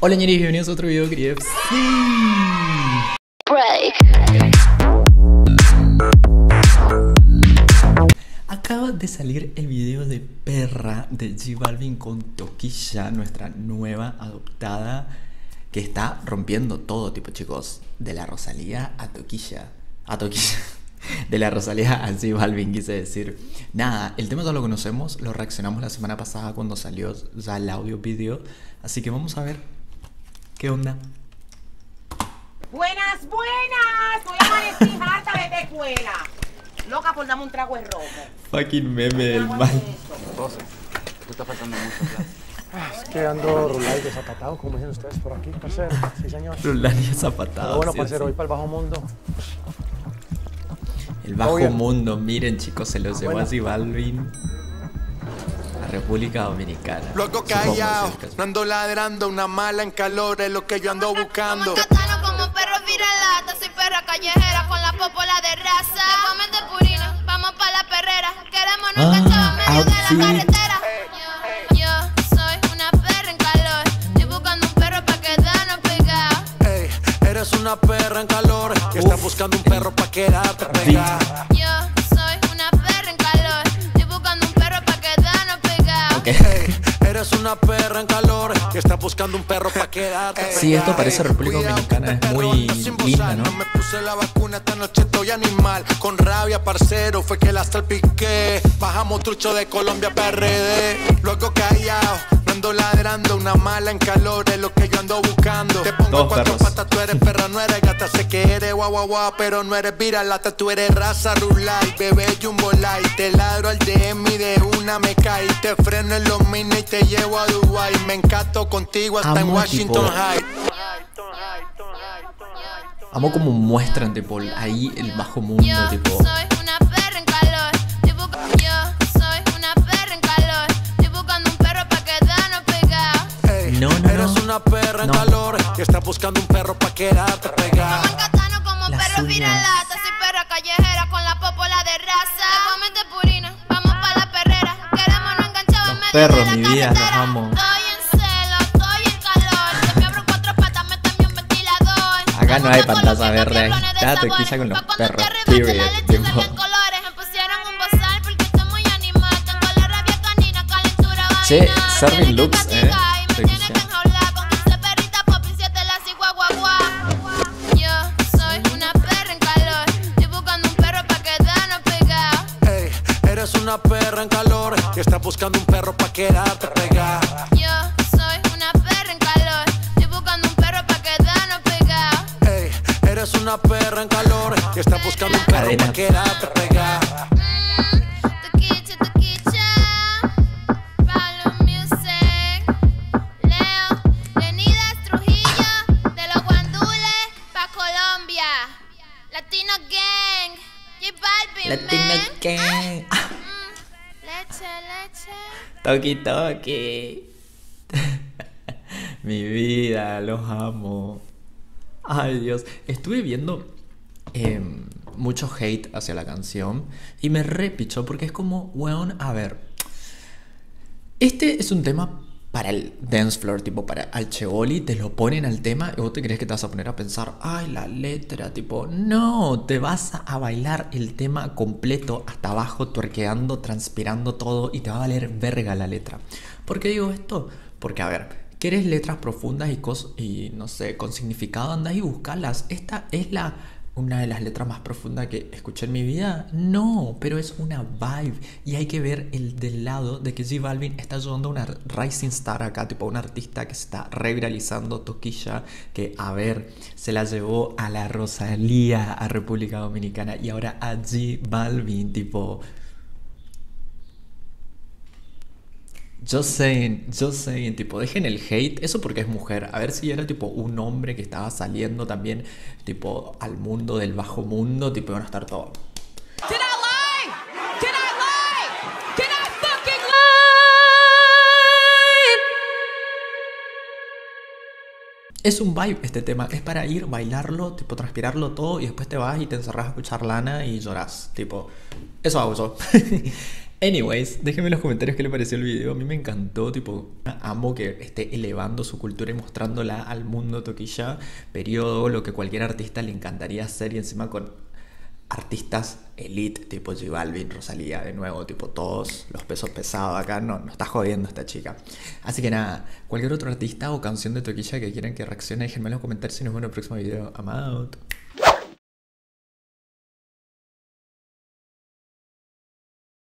Hola ñeris, bienvenidos a otro video de Criefs. Acaba de salir el video de Perra de J Balvin con Tokischa, nuestra nueva adoptada, que está rompiendo todo, tipo, chicos. De la Rosalía a Tokischa. A Tokischa. De la Rosalía a J Balvin, quise decir. Nada, el tema ya lo conocemos, lo reaccionamos la semana pasada cuando salió ya el audio-video. Así que vamos a ver. ¿Qué onda? Buenas, buenas. Voy a amanecer harta de escuela. Loca por darme un trago de rojo. Fucking meme del mal. Rose, tú estás faltando mucho, claro. Es que ando rulado y desapatado, como dicen ustedes por aquí, parcero. Sí, señor. Rulado y desapatado. Pero bueno, parcero, voy para el bajo mundo. El bajo mundo, miren, chicos, se los llevó así Balvin. República Dominicana. Loco callado, no ando ladrando, una mala en calor es lo que yo ando buscando. Catano como perro viralata, soy perra callejera con la popola de raza. Comen de purina, vamos pa' la perrera, queremos no cachao medio de la carretera. Yo soy una perra en calor, estoy buscando un perro pa' quedarnos pegados. Ey, eres una perra en calor, y estás buscando un perro pa' quedarte pegada. Hey, eres una perra en calor que está buscando un perro para quedarte. Sí, esto parece República Dominicana, es muy linda, ¿no? Me puse la vacuna, esta noche estoy animal. Con rabia, parcero, fue que la salpiqué. Bajamos trucho de Colombia, PRD. Luego callado, no ando ladrando. Una mala en calor es lo que yo ando buscando. Te pongo cuatro patas, tú eres perra, no eres gata. Sé que eres guau, pero no eres viralata. Tú eres raza rulay, bebé jumbo light. Te ladro al DM y de una me cae. Te freno en los minas y te llevo a Dubái. Me encanto contigo hasta en Washington High. Amo como muestran, tipo, ahí el bajo mundo, tipo. Yo soy una perra en calor. Yo soy una perra en calor. Estoy buscando un perro para quedarnos pegados. Hey, no. Eres una perra en calor que está buscando un perro para quedarte pegado. Como catano, como perro viralata. Soy perra callejera con la popola de raza. Comen de purina, vamos para la perrera. Queremos no enganchados en medio de la carretera. Perros, mi vida, los amo. Acá no hay pantalla verde, está Tokischa con los perros, period, tiempo. Che, serving looks, Tokischa. Yo soy una perra en calor, estoy buscando un perro para quedarnos pegados. Ey, eres una perra en calor, que está buscando un perro para quedarte pegado. Una perra en calor que está buscando un perro para quedarte pegada. Tokischa, Tokischa, Palo Music, Leo, Leonidas Trujillo, de los Guandules, pa' Colombia. Latino Gang, J Balvin, Latino Gang. Leche. Toki. Mi vida, los amo. Ay, Dios, estuve viendo mucho hate hacia la canción y me repichó porque es como, weón, a ver, este es un tema para el dance floor, tipo para al cheboli, te lo ponen al tema y vos te crees que te vas a poner a pensar, ay, la letra, tipo, no, te vas a bailar el tema completo hasta abajo, tuerqueando, transpirando todo y te va a valer verga la letra. ¿Por qué digo esto? Porque, a ver, ¿quieres letras profundas y no sé, con significado? Andás y buscalas. ¿Esta es una de las letras más profundas que escuché en mi vida? No, pero es una vibe. Y hay que ver el del lado de que J Balvin está ayudando a una rising star acá, tipo un artista que se está reviralizando, Tokischa, que, a ver, se la llevó a la Rosalía, a República Dominicana, y ahora a J Balvin, tipo... Just saying, tipo, dejen el hate, eso porque es mujer. A ver si era tipo un hombre que estaba saliendo también, tipo, al mundo del bajo mundo, tipo, van a estar todo. Did I lie? Did I lie? Did I fucking lie? Es un vibe este tema, es para ir, bailarlo, tipo, transpirarlo todo y después te vas y te encerrás a escuchar Lana y llorás, tipo, eso hago yo. Anyways, déjenme en los comentarios qué les pareció el video. A mí me encantó, tipo, amo que esté elevando su cultura y mostrándola al mundo Tokischa. Periodo, lo que cualquier artista le encantaría hacer, y encima con artistas elite, tipo J Balvin, Rosalía, de nuevo, tipo todos los pesos pesados acá, no está jodiendo esta chica. Así que nada, cualquier otro artista o canción de Tokischa que quieran que reaccione, déjenme en los comentarios y nos vemos en el próximo video. I'm out.